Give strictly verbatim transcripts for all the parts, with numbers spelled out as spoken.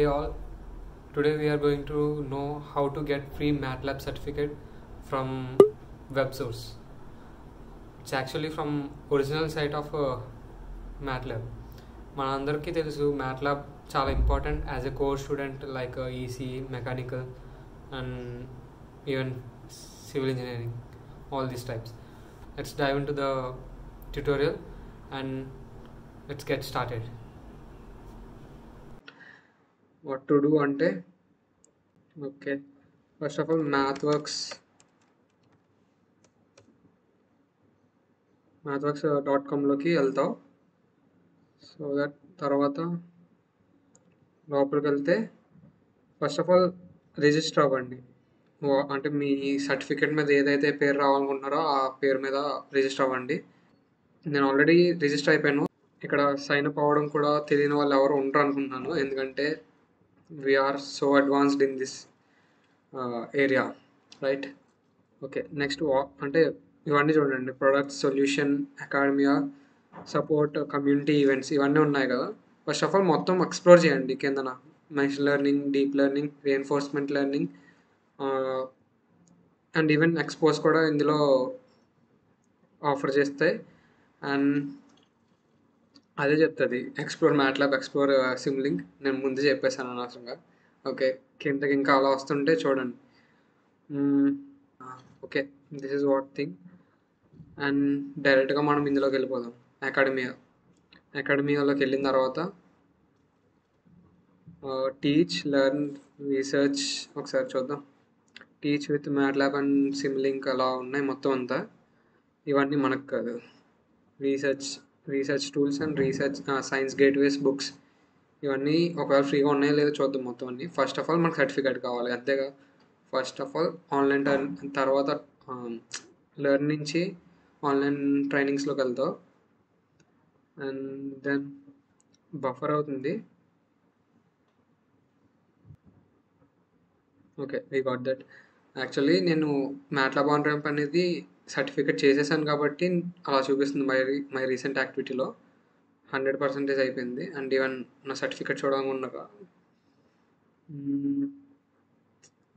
Hey all, today we are going to know how to get free MATLAB certificate from web source. It's actually from original site of uh, MATLAB. Manandarki telusu MATLAB chala important as a core student like uh, E C, mechanical and even civil engineering, all these types. Let's dive into the tutorial and let's get started. What to do ante okay first of all mathworks mathworks dot com loki elta so that tarvata local kelte first of all register avandi ante mee certificate meda edaithe per raavalukunnaro aa per meda register avandi nenu already register ayipanu ikkada sign up avadam kuda teliyani vallu evaru untaru anukunnanu endukante we are so advanced in this uh, area, right? Okay, next ante ivanni chudandi product solution academia support uh, community events ivanni unnayi kada first of all mottham explore cheyandi kendana machine learning, deep learning, reinforcement learning uh, and even expose kuda indilo offer chesthayi and అదే చెప్తుంది explore MATLAB explore సిమ్లింగ్ నేను ముందే చెప్పేసాను అనవసరంగా okay కిందకి ఇంకా అలా వస్తుంటే చూడండి okay this is what thing and డైరెక్ట్గా మనం ఇందులోకి వెళ్ళిపోదాం అకాడమియా అకాడమియాలోకి వెళ్ళిన తర్వాత టీచ్ లెర్న్ రీసెర్చ్ ఒకసారి చూద్దాం teach with MATLAB and Simulink అలా ఉన్నాయి మొత్తం అంతా ఇవన్నీ మనకు కాదు research research tools and research uh, science gateways books ఇవన్నీ ఒకవేళ ఫ్రీగా ఉన్నాయో లేదో చూద్దాం మొత్తం అన్ని ఫస్ట్ ఆఫ్ ఆల్ మనకు సర్టిఫికేట్ కావాలి అంతేగా first of all online turn తర్వాత లెర్న్ నుంచి ఆన్లైన్ ట్రైనింగ్స్లోకి వెళ్తావు అండ్ దెన్ బఫర్ అవుతుంది okay we got that actually నేను మ్యాట్లాబ్ ఆన్ ర్యాంప్ అనేది సర్టిఫికేట్ చేసేసాను కాబట్టి అలా చూపిస్తుంది మై మై రీసెంట్ యాక్టివిటీలో హండ్రెడ్ పర్సెంటేజ్ అయిపోయింది అండ్ ఈవెన్ నా సర్టిఫికేట్ చూడగా ఉన్నాక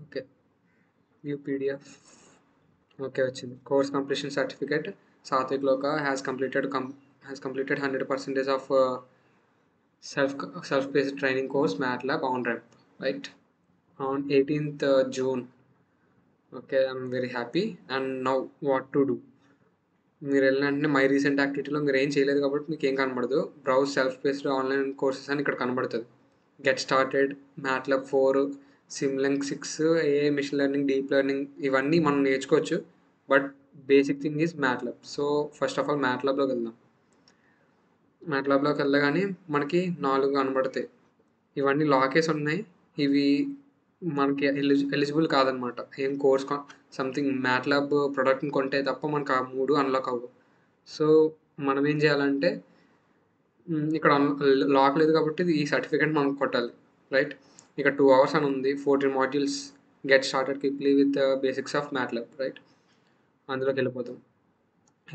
ఓకే వ్యూ పీడిఎఫ్ ఓకే వచ్చింది course completion certificate Sathvik Loka has completed come has completed hundred percentage of self self based training course MATLAB on ramp right on eighteenth June okay I'm very happy and now what to do మీరు వెళ్ళినంటే my recent యాక్టివిటీలో మీరు ఏం చేయలేదు కాబట్టి మీకు ఏం కనబడదు browse self based online courses అని ఇక్కడ కనబడుతుంది get started MATLAB for Simulink six a machine learning deep learning ఇవన్నీ మనం నేర్చుకోవచ్చు but basic thing is MATLAB so first of all మ్యాట్లాబ్లోకి వెళ్దాం మ్యాట్లాబ్లోకి వెళ్ళగానే మనకి నాలుగు కనబడతాయి ఇవన్నీ లాకేస్ ఉన్నాయి ఇవి మనకి ఎలి ఎలిజిబుల్ కాదనమాట ఏం కోర్స్ సంథింగ్ మ్యాట్లాబ్ ప్రోడక్ట్ని కొంటే తప్ప మనకు ఆ మూడు అన్లాక్ అవ్వవు సో మనం ఏం చేయాలంటే ఇక్కడ లాక్ లేదు కాబట్టి ఈ సర్టిఫికేట్ మనం కొట్టాలి రైట్ ఇక టూ అవర్స్ అని ఉంది fourteen modules get started quickly with basics of MATLAB right అందులోకి వెళ్ళిపోతాం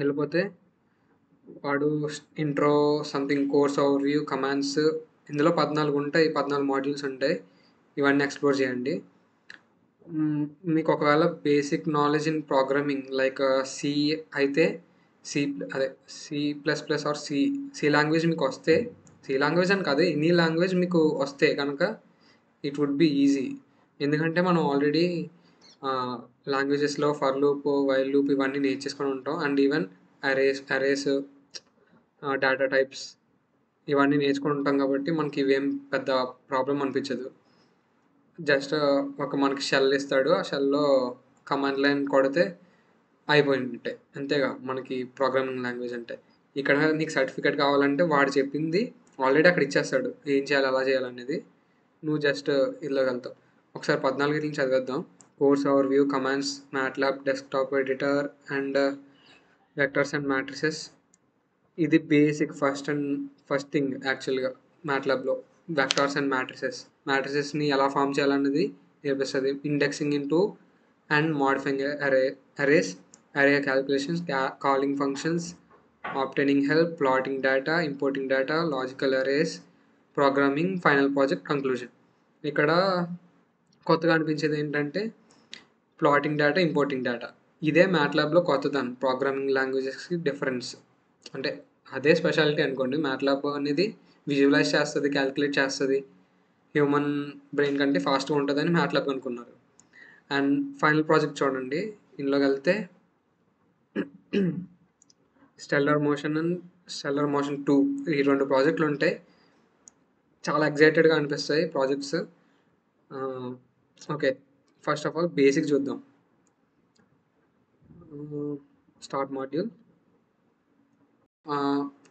వెళ్ళిపోతే వాడు intro something course overview commands ఇందులో పద్నాలుగు ఉంటాయి పద్నాలుగు మాడ్యూల్స్ ఉంటాయి ఇవన్నీ ఎక్స్ప్లోర్ చేయండి మీకు ఒకవేళ basic knowledge in programming like C అయితే సి అదే C plus plus or C C language మీకు వస్తే సి లాంగ్వేజ్ అని కాదు ఎనీ లాంగ్వేజ్ మీకు వస్తే కనుక ఇట్ వుడ్ బి ఈజీ ఎందుకంటే మనం ఆల్రెడీ లాంగ్వేజెస్లో ఫర్ లూప్ వైల్ లూప్ ఇవన్నీ నేర్చేసుకొని ఉంటాం and even arrays arrays data types ఇవన్నీ నేర్చుకొని ఉంటాం కాబట్టి మనకి ఇవేం పెద్ద ప్రాబ్లం అనిపించదు జస్ట్ ఒక మనకి షెల్ ఇస్తాడు ఆ షెల్లో కమాండ్ లైన్ కొడితే అయిపోయింటే అంతేగా మనకి ప్రోగ్రామింగ్ లాంగ్వేజ్ అంటే ఇక్కడ నీకు సర్టిఫికేట్ కావాలంటే వాడు చెప్పింది ఆల్రెడీ అక్కడ ఇచ్చేస్తాడు ఏం చేయాలి ఎలా చేయాలనేది నువ్వు జస్ట్ ఇలాగ వెళ్తావు ఒకసారి పద్నాలుగు నుంచి చదివేద్దాం course overview commands MATLAB desktop editor and vectors and matrices ఇది basic first and first thing యాక్చువల్గా మ్యాట్లాబ్లో వెక్టార్స్ అండ్ మ్యాట్రిసెస్ మ్యాట్రిసెస్ని ఎలా ఫామ్ చేయాలనేది నేర్పిస్తుంది indexing into and modifying array arrays array calculations calling functions obtaining help plotting data importing data logical arrays programming final project conclusion ఇక్కడ కొత్తగా అనిపించేది ఏంటంటే ప్లాటింగ్ డేటా, ఇంపోర్టింగ్ డేటా. ఇదే మ్యాట్లాబ్లో కొత్తదాన్ని programming లాంగ్వేజెస్కి difference, అంటే అదే స్పెషాలిటీ అనుకోండి. మ్యాట్లాబ్ అనేది visualise చేస్తుంది, క్యాలిక్యులేట్ చేస్తుంది, హ్యూమన్ బ్రెయిన్ కంటే ఫాస్ట్గా ఉంటుందని మ్యాట్లాబ్ అనుకున్నారు. అండ్ ఫైనల్ ప్రాజెక్ట్ చూడండి, ఇందులోకి వెళ్తే stellar motion and stellar motion two, ఈ రెండు ప్రాజెక్టులు ఉంటాయి. చాలా ఎగ్జైటెడ్గా అనిపిస్తాయి projects. Okay, first of all basic చూద్దాం. Start module.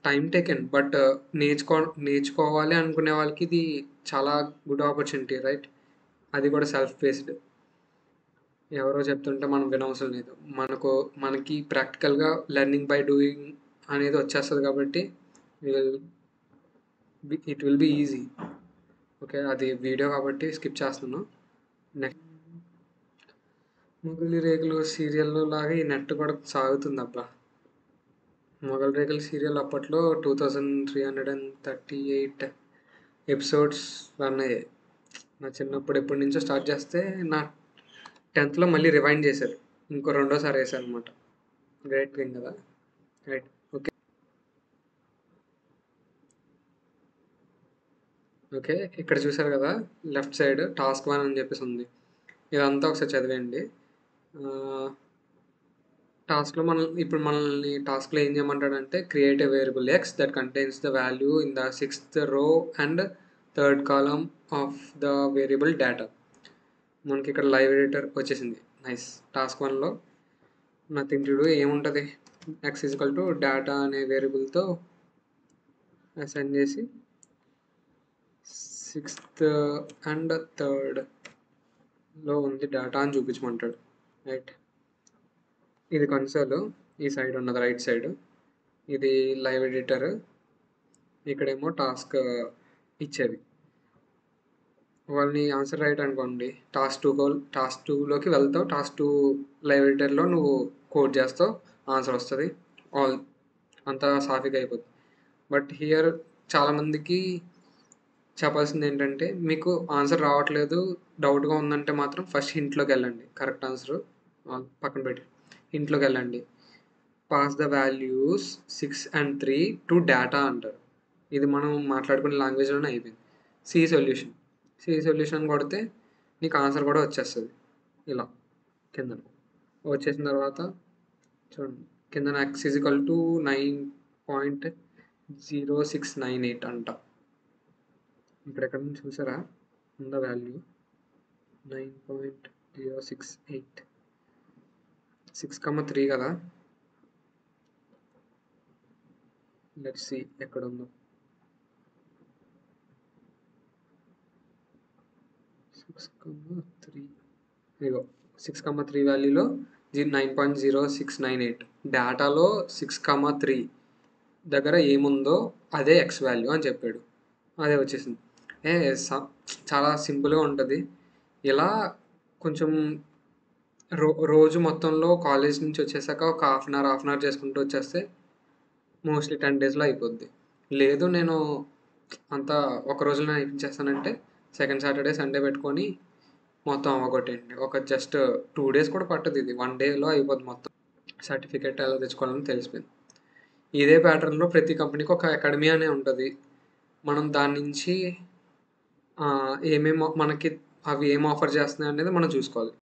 Time taken, but నేర్చుకో నేర్చుకోవాలి అనుకునే వాళ్ళకి ఇది చాలా గుడ్ ఆపర్చునిటీ, రైట్? అది కూడా సెల్ఫ్ బేస్డ్. ఎవరో చెప్తుంటే మనం వినవసరం లేదు. మనకు మనకి ప్రాక్టికల్గా లెర్నింగ్ బై డూయింగ్ అనేది వచ్చేస్తుంది కాబట్టి will be it will be easy. Okay, అది వీడియో కాబట్టి స్కిప్ చేస్తున్నాను. నెక్స్ట్, మొగలి రేకులు సీరియల్లో లాగా ఈ నెట్ కూడా సాగుతుంది. అబ్బా, మొగలి రేకులు సీరియల్ అప్పట్లో two thousand three hundred and thirty eight episodes run అయ్యాయి. నా చిన్నప్పుడు ఎప్పటి నుంచో స్టార్ట్ చేస్తే నా టెన్త్లో మళ్ళీ రివైండ్ చేశారు, ఇంకో రెండోసారి వేసారు అనమాట. గ్రేట్ థింగ్ కదా, రైట్? ఓకే ఓకే ఇక్కడ చూసారు కదా, లెఫ్ట్ సైడ్ టాస్క్ వన్ అని చెప్పేసి ఉంది. ఇదంతా ఒకసారి చదివేయండి. టాస్క్లో మనం ఇప్పుడు మనల్ని టాస్క్లో ఏం చేయమంటాడంటే, create a variable X that contains the value in the sixth row and third column of the variable data. మనకి ఇక్కడ లైవ్ ఎడిటర్ వచ్చేసింది. నైస్. టాస్క్ వన్లో నథింగ్ టు డూ ఏముంటుంది, ఎక్స్ ఈజ్వల్ టు డేటా అనే వేరియబుల్తో అసైన్ చేసి sixth and థర్డ్లో ఉంది డేటా అని చూపించమంటాడు, రైట్? ఇది కన్సోల్, ఈ సైడ్ ఉన్నది రైట్ సైడ్. ఇది లైవ్ ఎడిటర్, ఇక్కడేమో టాస్క్ ఇచ్చేది. వాళ్ళని ఆన్సర్ రైట్ అనుకోండి, టాస్క్ టూ గోల్ టాస్క్ టూలోకి వెళ్తావు. టాస్క్ టూ లైవ్ ఎడిటర్లో నువ్వు కోడ్ చేస్తావు, ఆన్సర్ వస్తుంది, ఆల్ అంతా సాఫీగా అయిపోతుంది. బట్ హియర్ చాలామందికి చెప్పాల్సింది ఏంటంటే, మీకు ఆన్సర్ రావట్లేదు, డౌట్గా ఉందంటే మాత్రం ఫస్ట్ హింట్లోకి వెళ్ళండి. కరెక్ట్ ఆన్సర్ పక్కన పెట్టి హింట్లోకి వెళ్ళండి. Pass the values six and three to data అంటారు. ఇది మనం మాట్లాడుకునే లాంగ్వేజ్లోనే అయిపోయింది. సి సొల్యూషన్ సి సొల్యూషన్ కొడితే నీకు ఆన్సర్ కూడా వచ్చేస్తుంది. ఇలా కింద వచ్చేసిన తర్వాత చూడండి, కింద X equal to nine point zero six nine eight అంట. ఇప్పుడు ఎక్కడ నుంచి చూసారా, ఉన్న value nine point zero six eight six comma three కదా. లెట్స్ సీ ఎక్కడ ఉందో. సిక్స్ కమ్మ త్రీ ఇదిగో, సిక్స్ కమ్మ త్రీ వాల్యూలో G nine point zero six nine eight. డేటాలో సిక్స్ కమ్మ త్రీ దగ్గర ఏముందో అదే ఎక్స్ వాల్యూ అని చెప్పాడు, అదే వచ్చేసింది. ఏ చాలా సింపుల్గా ఉంటుంది. ఇలా కొంచెం రో రోజు మొత్తంలో కాలేజ్ నుంచి వచ్చేసాక ఒక half an hour half an hour చేసుకుంటూ వచ్చేస్తే మోస్ట్లీ టెన్ డేస్లో అయిపోద్ది. లేదు నేను అంతా ఒక రోజులో అయిపించేస్తానంటే సెకండ్ సాటర్డే సండే పెట్టుకొని మొత్తం అవ్వగొట్టండి. ఒక జస్ట్ టూ డేస్ కూడా పట్టదు, ఇది వన్ డేలో అయిపోతుంది. మొత్తం సర్టిఫికేట్ ఎలా తెచ్చుకోవాలని తెలిసిపోయింది. ఇదే ప్యాటర్న్లో ప్రతి కంపెనీకి ఒక అకాడమీ అనే ఉంటుంది. మనం దాని నుంచి ఏమేమి మనకి అవి ఏం ఆఫర్ చేస్తున్నాయి అనేది మనం చూసుకోవాలి.